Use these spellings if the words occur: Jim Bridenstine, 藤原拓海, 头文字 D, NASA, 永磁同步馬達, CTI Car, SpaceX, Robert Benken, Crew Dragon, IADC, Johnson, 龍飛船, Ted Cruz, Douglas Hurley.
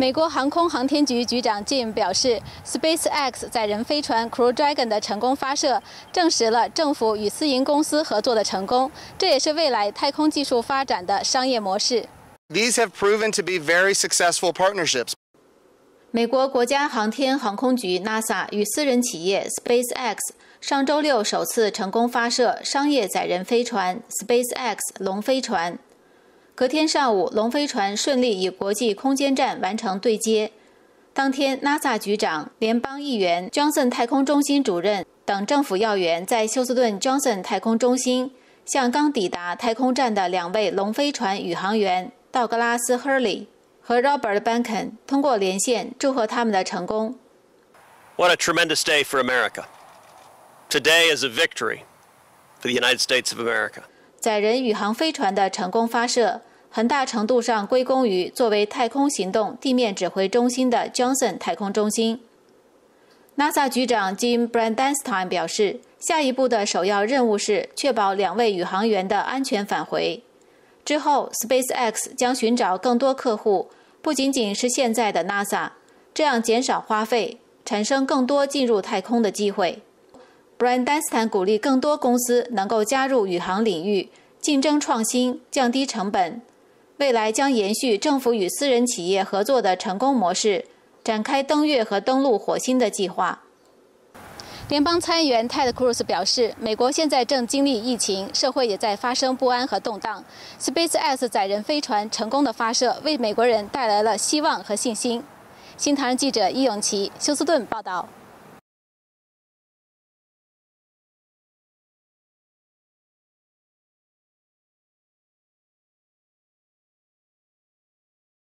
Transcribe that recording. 美国航空航天局局长 Jim 表示 ，SpaceX 载人飞船 Crew Dragon 的成功发射，证实了政府与私营公司合作的成功，这也是未来太空技术发展的商业模式。These have proven to be very successful partnerships. 美国国家航天航空局 NASA 与私人企业 SpaceX 上周六首次成功发射商业载人飞船 SpaceX 龙飞船。 隔天上午，龙飞船顺利与国际空间站完成对接。当天 ，NASA 局长、联邦议员、Johnson 太空中心主任等政府要员在休斯顿 Johnson 太空中心向刚抵达太空站的两位龙飞船宇航员道格拉斯·赫里和 Robert Benken 通过连线，祝贺他们的成功。What a tremendous day for America! Today is a victory for the United States of America. 载人宇航飞船的成功发射， 很大程度上归功于作为太空行动地面指挥中心的 Johnson 太空中心。NASA 局长 Jim Bridenstine 表示，下一步的首要任务是确保两位宇航员的安全返回。之后 ，SpaceX 将寻找更多客户，不仅仅是现在的 NASA， 这样减少花费，产生更多进入太空的机会。Bridenstine 鼓励更多公司能够加入宇航领域，竞争创新，降低成本。 未来将延续政府与私人企业合作的成功模式，展开登月和登陆火星的计划。联邦参议员 Ted Cruz 表示，美国现在正经历疫情，社会也在发生不安和动荡。SpaceX 载人飞船成功的发射，为美国人带来了希望和信心。新唐人记者伊永琪，休斯顿报道。